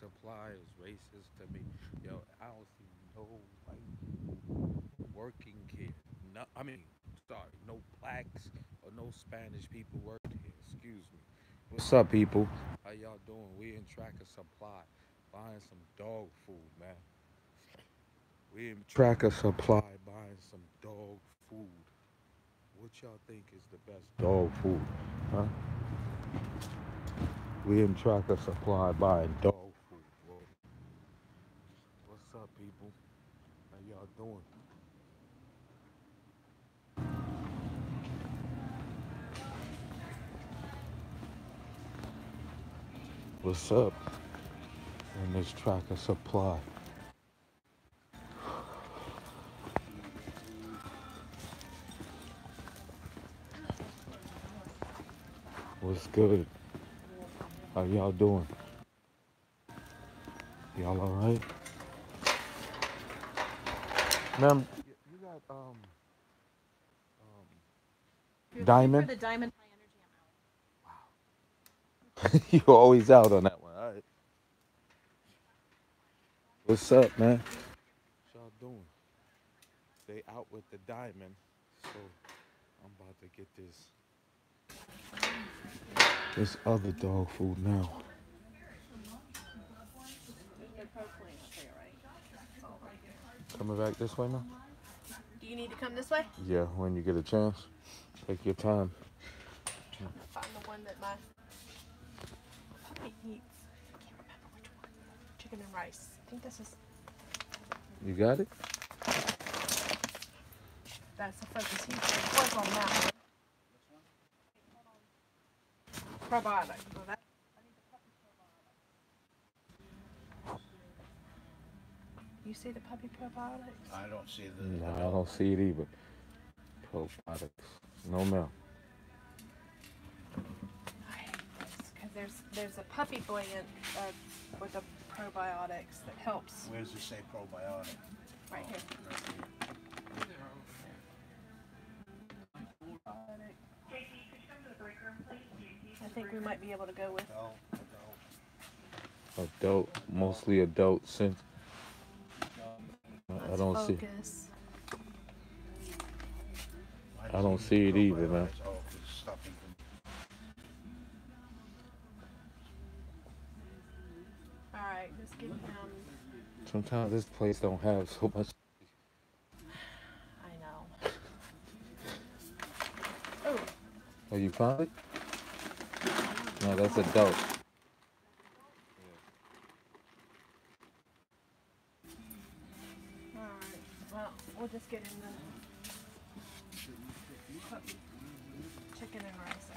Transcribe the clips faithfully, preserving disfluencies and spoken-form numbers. Supply is racist to me. Yo, I don't see no white people working here. No, I mean, sorry, no blacks or no Spanish people working here. Excuse me. What's up, people? How y'all doing? We in Tractor Supply buying some dog food, man. We in Tractor Supply buying some dog food. What y'all think is the best dog food, huh? We in Tractor Supply buying dog food, bro. What's up, people? How y'all doing? What's up? And this Tractor Supply. What's good? How y'all doing? Y'all alright? Ma'am, you got um, um diamond? For the diamond high energy, I'm out. Wow. You're always out on that one, alright. What's up, man? What y'all doing? They out with the diamond, so I'm about to get this. This other dog food now. Coming back this way now? Do you need to come this way? Yeah, when you get a chance. Take your time. I'm trying to find the one that my puppy eats. I can't remember which one. Chicken and rice. I think this is... You got it? That's the focus. He was on that one. Probiotic. You see the puppy probiotics? I don't see the. No, I don't see it either. Probiotics. No milk. I hate this because there's there's a puppy buoyant uh, with the probiotics that helps. Where does it say probiotic? Right here. Right here. Probiotic. I think we might be able to go with adult, adult, adult mostly adult since I don't focus. see I don't see it either, man. Alright, let's get down. Sometimes this place don't have so much. I know. Oh. Oh, you found it? No, that's adult. Yeah. Alright, well, we'll just get in the chicken and rice.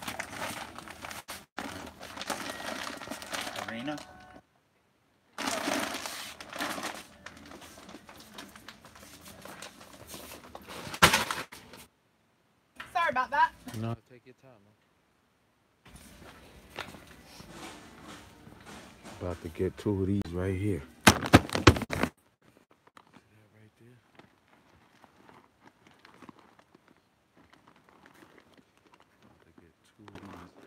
Arena? Sorry about that. No, take your time, man. About to get two of these right here. See that right there? About to get two of these right here.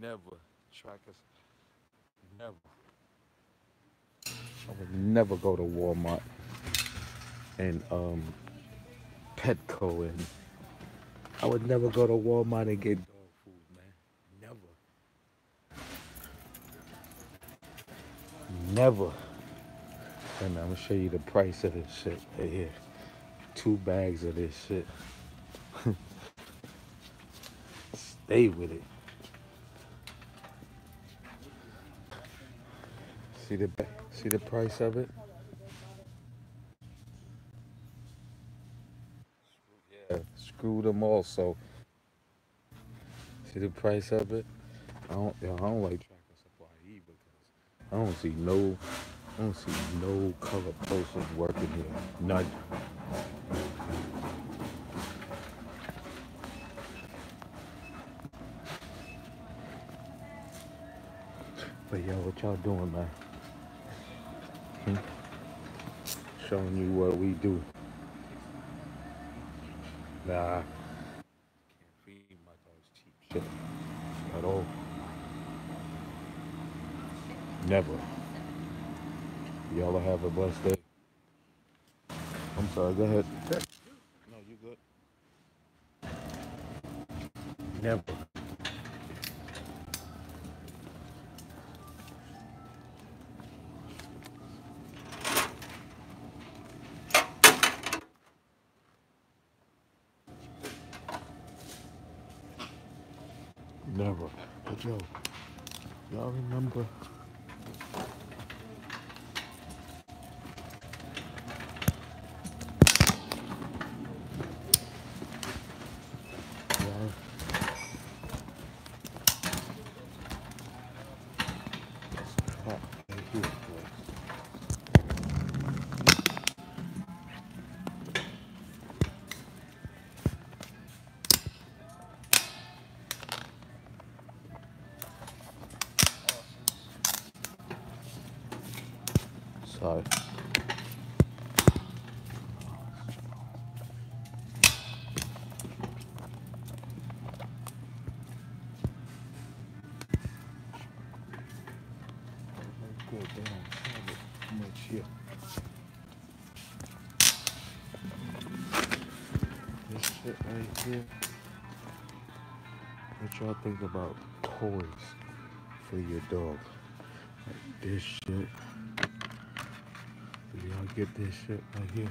Never trackers. Never. I would never go to Walmart and um Petco, and I would never go to Walmart and get dog food, man. Never. Never. And I'm gonna show you the price of this shit right here. Two bags of this shit. Stay with it. See the see the price of it? Yeah, screw them also. See the price of it? I don't, I don't like Tractor Supply E because I don't see no I don't see no color person working here. None. But yo, what y'all doing, man? Hmm? Showing you what we do. Nah. Can't feed my dog's cheap shit at all. Never. Y'all have a blessed day. I'm sorry, go ahead. No, you good. Never. Never. But yo, y'all remember? Sorry. This shit right here. What y'all think about toys for your dog? Like this shit. Y'all get this shit right here.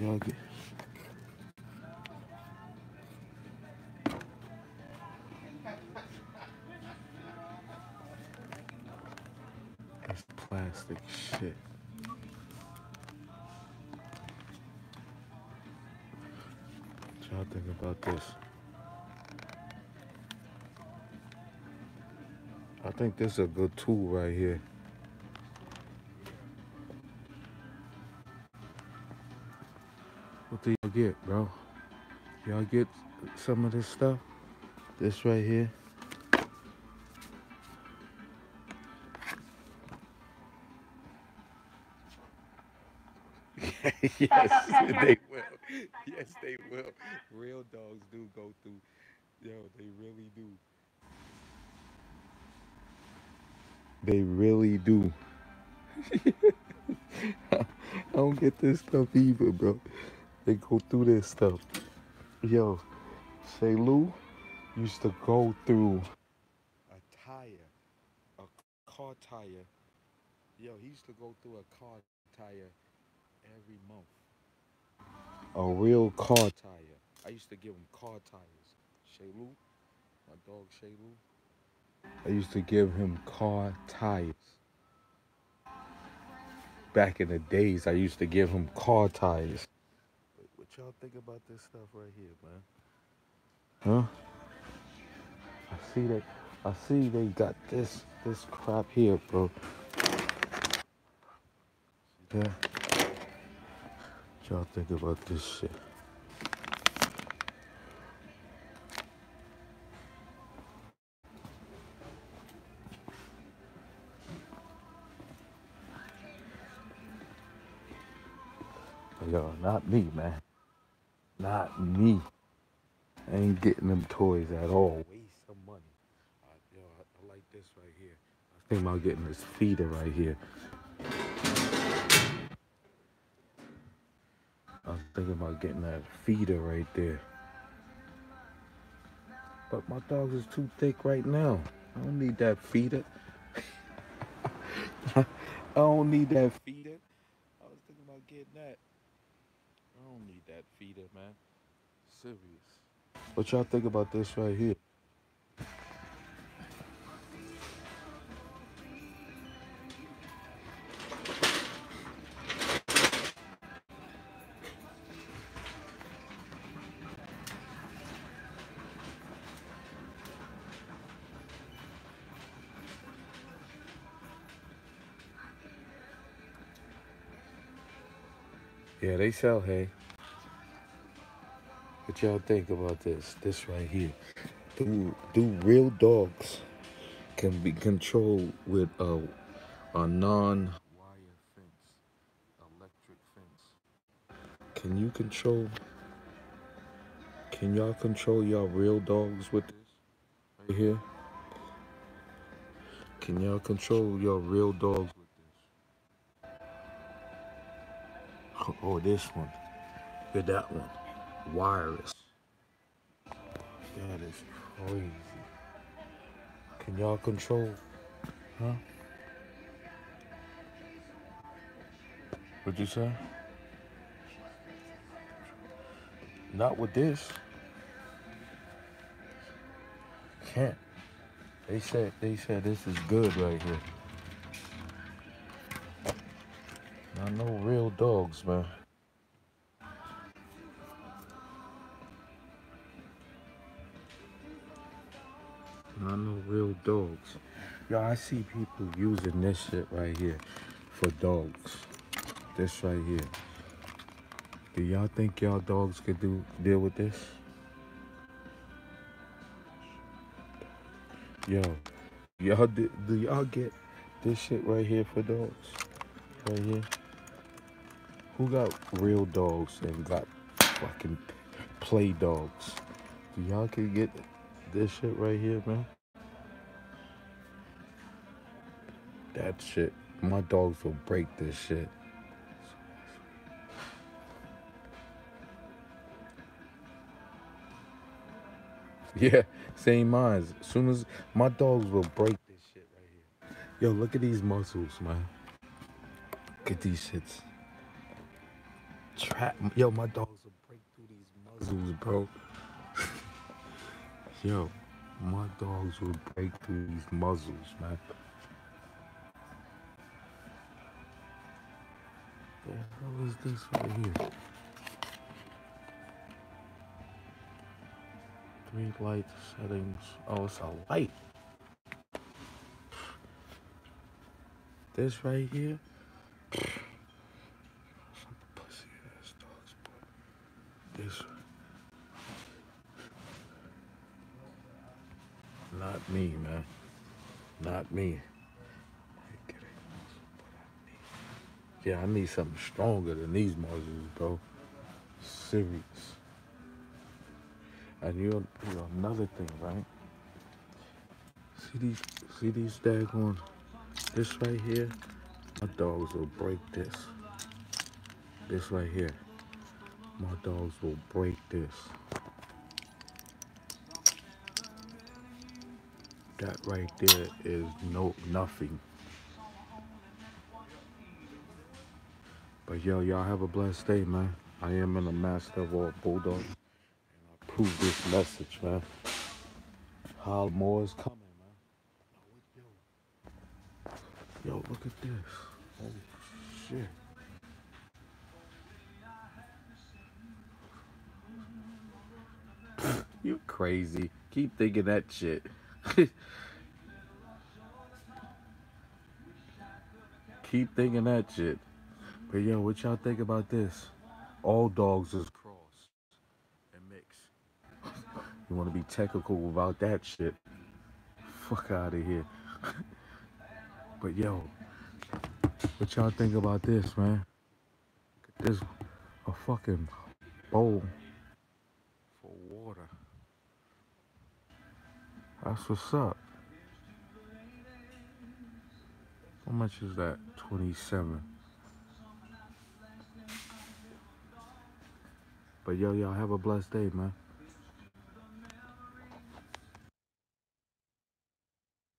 Y'all get. It's plastic shit. What y'all think about this? I think this is a good tool right here. What do y'all get, bro? Y'all get some of this stuff? This right here? Yes, they will. Yes, they will. Real dogs do go through. Yo, they really do. They really do. I don't get this stuff either, bro. They go through this stuff. Yo, Shaylu used to go through a tire, a car tire. Yo, he used to go through a car tire every month. A real car tire. I used to give him car tires. Shaylu, my dog Shaylu. I used to give him car tires. Back in the days, I used to give him car tires. What y'all think about this stuff right here, man? Huh? I see that. I see they got this this crap here, bro. Yeah. What y'all think about this shit? Yo, not me, man. Not me. I ain't getting them toys at all. Waste of money. Uh, yo, I, I like this right here. I think about getting this feeder right here. I was thinking about getting that feeder right there. But my dog is too thick right now. I don't need that feeder. I don't need that feeder. I was thinking about getting that. I don't need that feeder, man. Serious. What y'all think about this right here? Yeah, they sell hay. What y'all think about this? This right here. Do, do real dogs can be controlled with a, a non wire fence, electric fence? Can you control? Can y'all control y'all real dogs with this right here? Can y'all control your real dogs with this? Oh, this one. With that one. Wireless. That is crazy. Can y'all control? Huh? What'd you say? Not with this. Can't. They said, they said this is good right here. I know real dogs, man. I know real dogs. Yo, I see people using this shit right here for dogs. This right here. Do y'all think y'all dogs could do deal with this? Yo, y'all do, do y'all get this shit right here for dogs? Right here? Who got real dogs and got fucking play dogs? Do y'all could get this shit right here, man? That shit, my dogs will break this shit. Yeah, same minds. As soon as my dogs will break this shit right here. Yo, look at these muscles, man. Look at these shits. Trap. Yo, my dogs will break through these muscles, bro. Yo, my dogs will break through these muscles, man. What the hell is this right here? Three light settings. Oh, it's a light. This right here. Some pussy ass dogs, boy. This. Not me, man. Not me. Yeah, I need something stronger than these muscles, bro. Serious. And you know, another thing, right? See these, see these daggone, this right here, my dogs will break this. This right here, my dogs will break this. That right there is no, nothing. But yo, y'all have a blessed day, man. I am in the master of all bulldogs. Prove this message, man. How more is coming, man. Yo, look at this. Holy shit. You crazy. Keep thinking that shit. Keep thinking that shit. But yo, what y'all think about this? All dogs is cross and mix. You want to be technical about that shit. Fuck out of here. But yo, what y'all think about this, man? There's a fucking bowl for water. That's what's up. How much is that? twenty-seven. But yo, y'all have a blessed day, man.